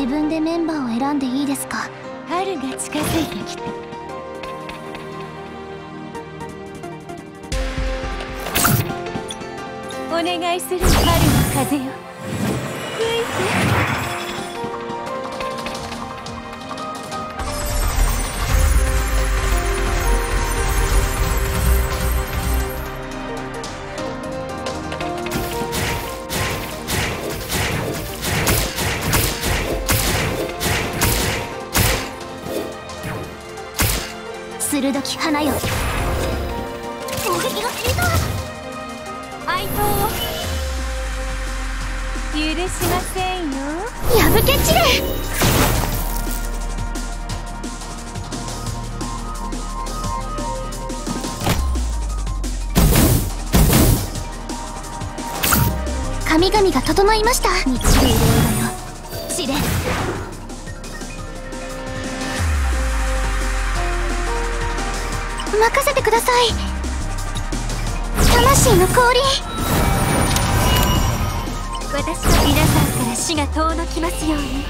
自分でメンバーを選んでいいですか？春が近づいてきた。お願いする、春の風よ、吹いて。鋭き花よ、攻撃が効いた。哀悼を許しませんよ。矢吹地で神々が整いました。日中領だよ、地で。任せてください。魂の氷。私は皆さんから死が遠のきますように。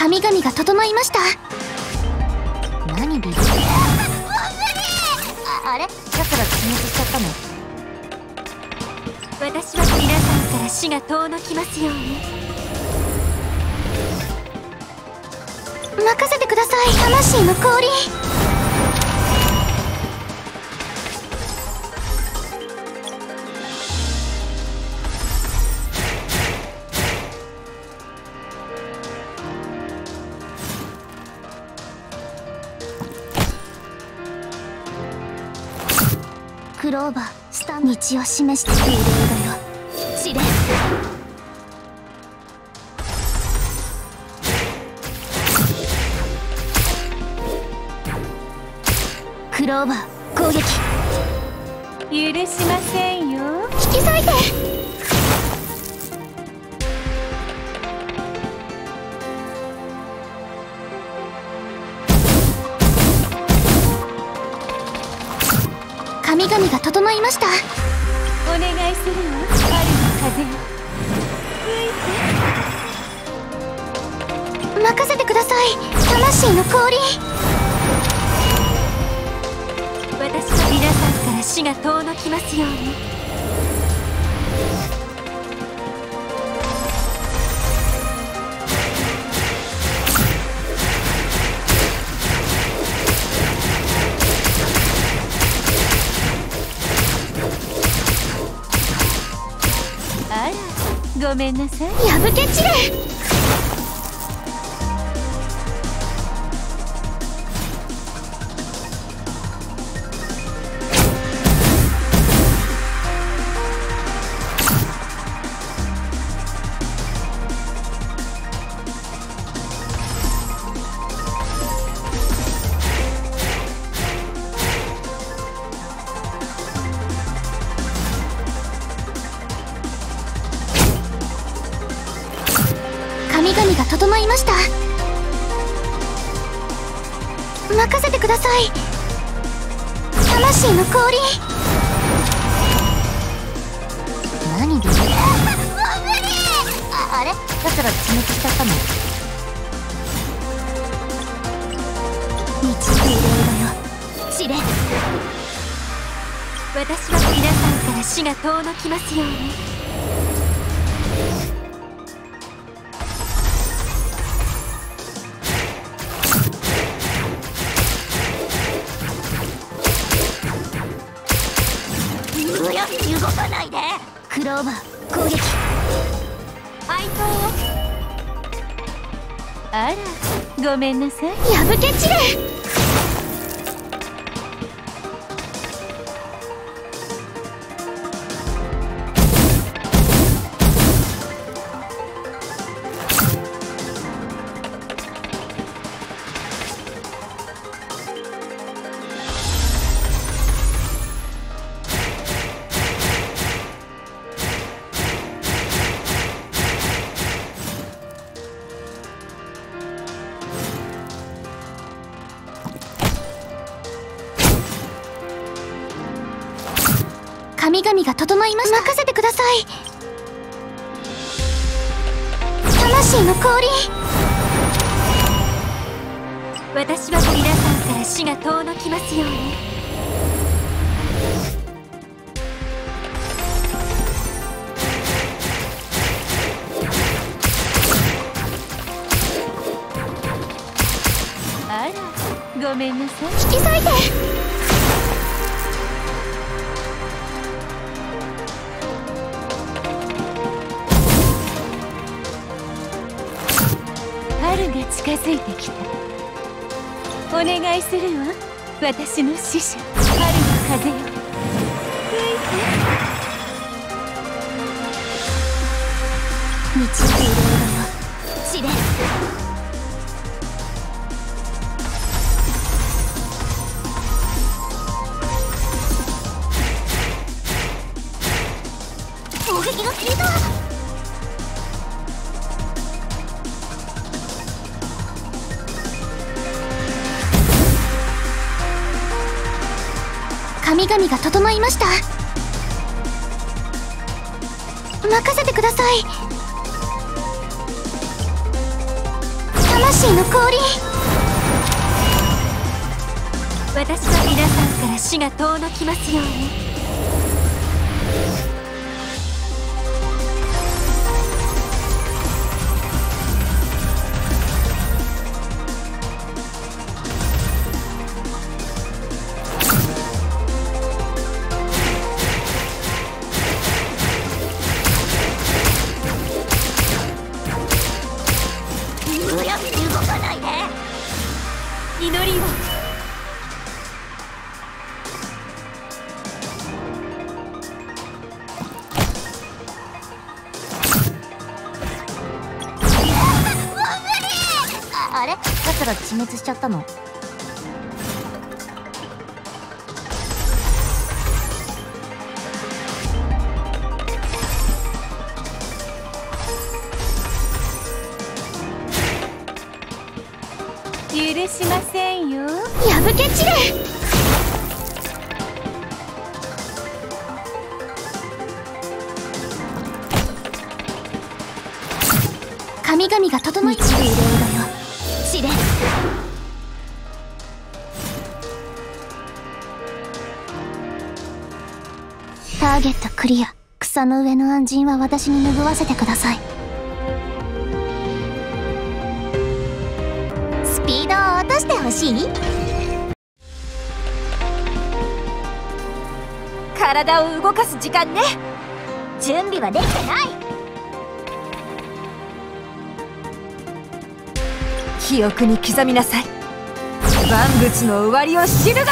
神々が整いました。何で？あれ？だから沈めてしちゃったの。私は皆さんから死が遠のきますように。任せてください、魂の氷。クローバー、スタン道を示しているようだよ。知れ。クローバー、攻撃。許しませんよ。引き裂いて。神々が整いました。お願いするよ、春の風。任せてください、魂の氷。私は皆さんから死が遠のきますように。ごめんなさい、やぶけちれ。神々が整いました。任せてください、魂の氷。何で？あれ？だから沈めてしちゃったの。導いているだよ、知れ。私は皆さんから死が遠のきますように。動かないで。クローバー、攻撃。哀悼を。あら、ごめんなさい、やぶけ散れ。神々が整いました。任せてください。魂の降臨。私は皆さんから死が遠のきますように。ごめんなさい。引き裂いて。春が近づいてきた。お願いするわ、私の使者、春の風よ。吹いて。満ちているものよ、試練。神々が整いました。任せてください。魂の降臨。私は皆さんから死が遠のきますように。あれ、奴ら自滅しちゃったの？許しませんよ。やぶけ散れ。神々が整えているよ。試練。ターゲットクリア。草の上の暗陣は私に拭わせてください。スピードを落としてほしい。体を動かす時間ね。準備はできてない。記憶に刻みなさい。万物の終わりを知るがいい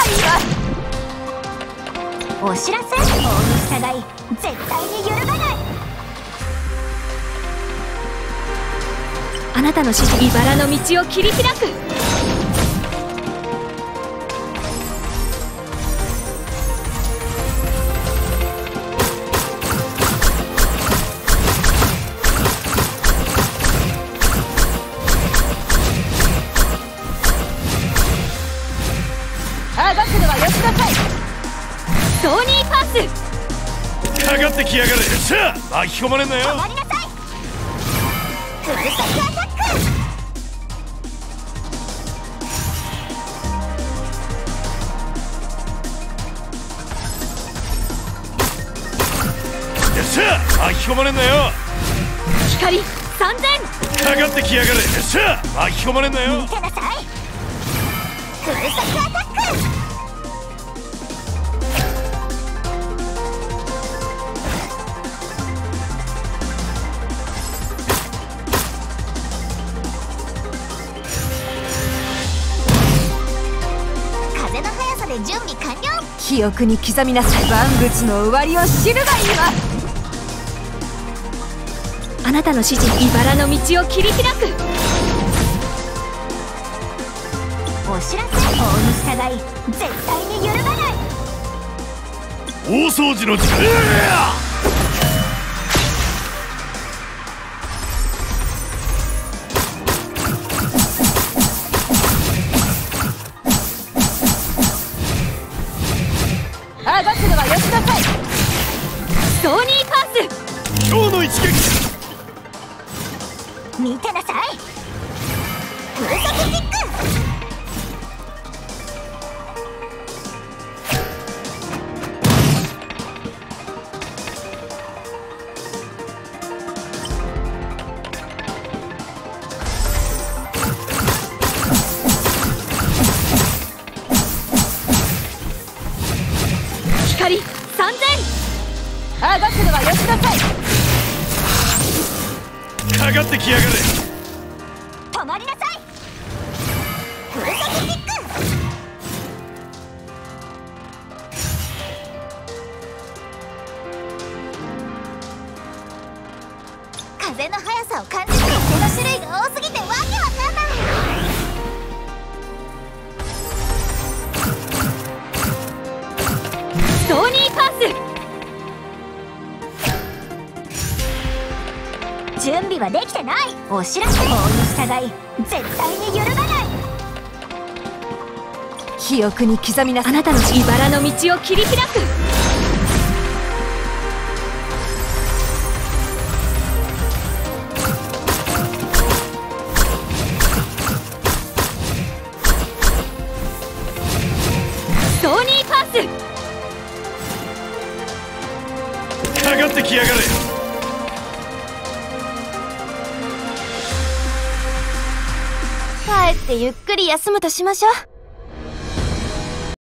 わ。お知らせ。法に従い、絶対に揺るがない。あなたの指示に茨の道を切り開く。かかってきやがる。さあ、巻き込まれんなよ。止まりなさい。フルセットアタック。さあ、巻き込まれんなよ。光3000。かかってきやがる。さあ、巻き込まれんなよ。見てなさい。フルセットアタック。準備完了。記憶に刻みなさい。万物の終わりを知るがいいわ。あなたの指示に茨の道を切り開く。お知らせ。法に従い、絶対に揺るがない。大掃除の時間。暴くのはよしなさい。見てなさい。風速キック。光 3000。あがくのはよしなさい。かかってきやがれ。止まりなさい。風速キック。風の速さを感じて、風の種類が多すぎてわけわかんない。ドーニーパース。準備はできてない。お知らせ。法に従い絶対に揺るがない。記憶に刻みなさい。あなたの茨の道を切り開く。ドーニーパース。かかってきやがれ。帰ってゆっくり休むとしましょう。